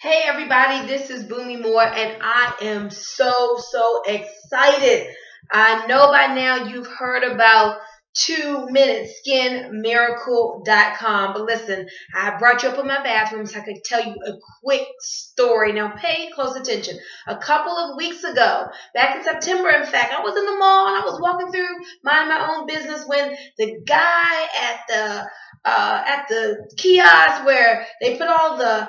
Hey everybody, this is Bunmi Moore and I am so excited. I know by now you've heard about 2MinuteSkinMiracle.com, but listen, I brought you up in my bathroom so I could tell you a quick story. Now pay close attention. A couple of weeks ago, back in September in fact, I was in the mall and I was walking through minding my own business when the guy at the kiosk where they put all the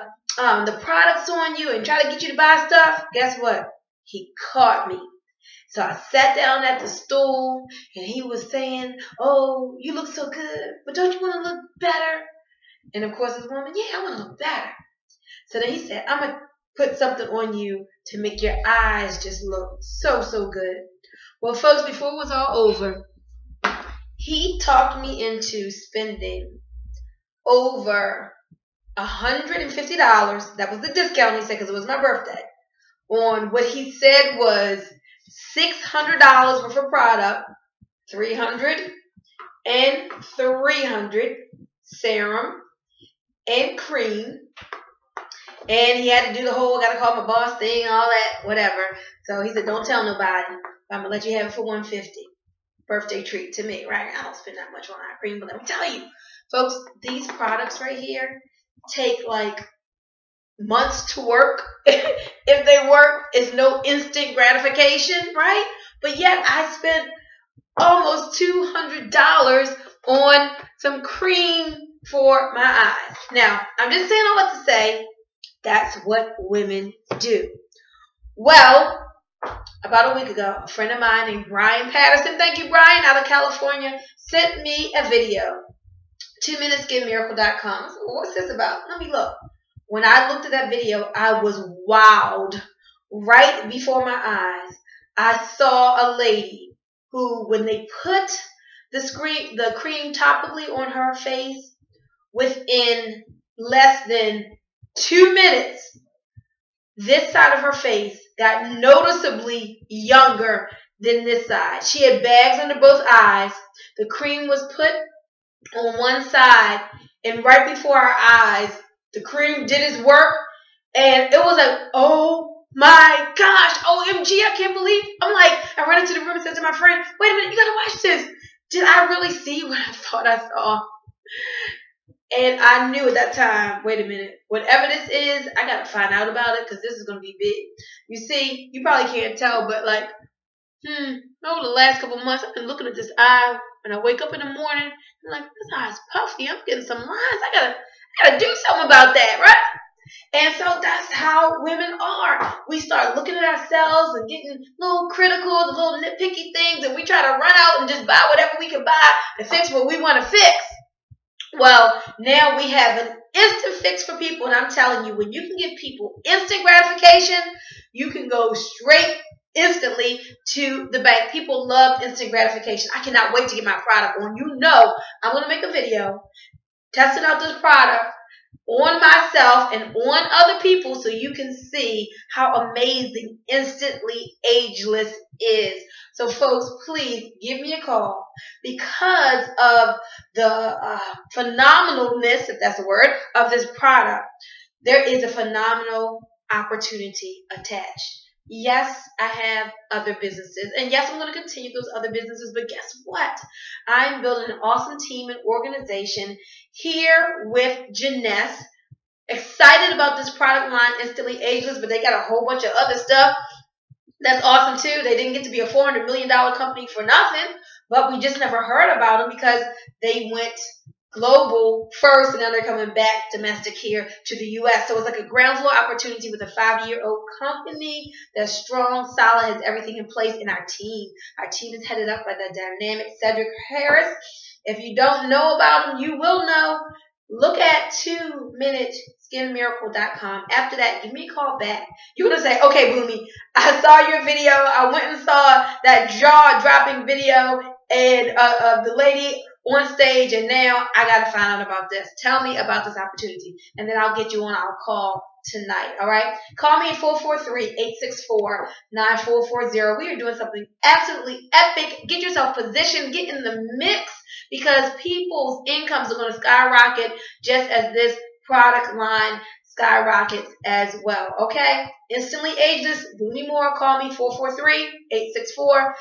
products on you and try to get you to buy stuff, guess what? He caught me. So I sat down at the stool and he was saying, "Oh, you look so good, but don't you want to look better?" And of course this woman, "Yeah, I want to look better." So then he said, "I'm going to put something on you to make your eyes just look so good." Well, folks, before it was all over, he talked me into spending over $150, that was the discount he said because it was my birthday, on what he said was $600 worth of product, $300 and $300 serum and cream, and he had to do the whole "gotta call my boss" thing, all that, whatever. So he said, "Don't tell nobody, but I'm gonna let you have it for $150. Birthday treat to me, right? I don't spend that much on eye cream, but let me tell you, folks, these products right here take like months to work. If they work, it's no instant gratification, right? But yet I spent almost $200 on some cream for my eyes. Now, I'm just saying all that to say that's what women do. Well, about a week ago, a friend of mine named Brian Patterson, thank you, Brian, out of California, sent me a video. 2MinuteSkinMiracle.com. So what's this about? Let me look. When I looked at that video, I was wowed. Right before my eyes, I saw a lady who, when they put the cream topically on her face, within less than 2 minutes, this side of her face got noticeably younger than this side. She had bags under both eyes. The cream was put on one side, and right before our eyes, the cream did its work, and it was like, oh my gosh, OMG, I can't believe. I'm like, I ran into the room and said to my friend, "Wait a minute, you gotta watch this. Did I really see what I thought I saw?" And I knew at that time, wait a minute, whatever this is, I gotta find out about it because this is gonna be big. You see, you probably can't tell, but like, over the last couple months, I've been looking at this eye. When I wake up in the morning, I'm like, this eye's puffy. I'm getting some lines. I gotta do something about that, right? And so that's how women are. We start looking at ourselves and getting little critical, the little nitpicky things, and we try to run out and just buy whatever we can buy and fix what we want to fix. Well, now we have an instant fix for people, and I'm telling you, when you can give people instant gratification, you can go straight instantly to the bank. People love instant gratification. I cannot wait to get my product on. You know, I'm going to make a video testing out this product on myself and on other people so you can see how amazing Instantly Ageless is. So folks, please give me a call because of the phenomenalness, if that's a word, of this product. There is a phenomenal opportunity attached. Yes, I have other businesses, and yes, I'm going to continue those other businesses, but guess what? I'm building an awesome team and organization here with Jeunesse. Excited about this product line, Instantly Ageless, but they got a whole bunch of other stuff that's awesome too. They didn't get to be a $400 million company for nothing, but we just never heard about them because they went global first, and now they're coming back domestic here to the U.S. So it's like a ground floor opportunity with a 5-year-old company that's strong, solid, has everything in place in our team. Our team is headed up by the dynamic Cedric Harris. If you don't know about him, you will know. Look at 2MinuteSkinMiracle.com. After that, give me a call back. You're going to say, "Okay, Bunmi, I saw your video. I went and saw that jaw-dropping video and of the lady on stage, and now I got to find out about this. Tell me about this opportunity," and then I'll get you on our call tonight, all right? Call me at 443-864-9440. We are doing something absolutely epic. Get yourself positioned. Get in the mix because people's incomes are going to skyrocket just as this product line skyrockets as well, okay? Instantly Ageless, Bunmi Moore, call me 443-864-9440.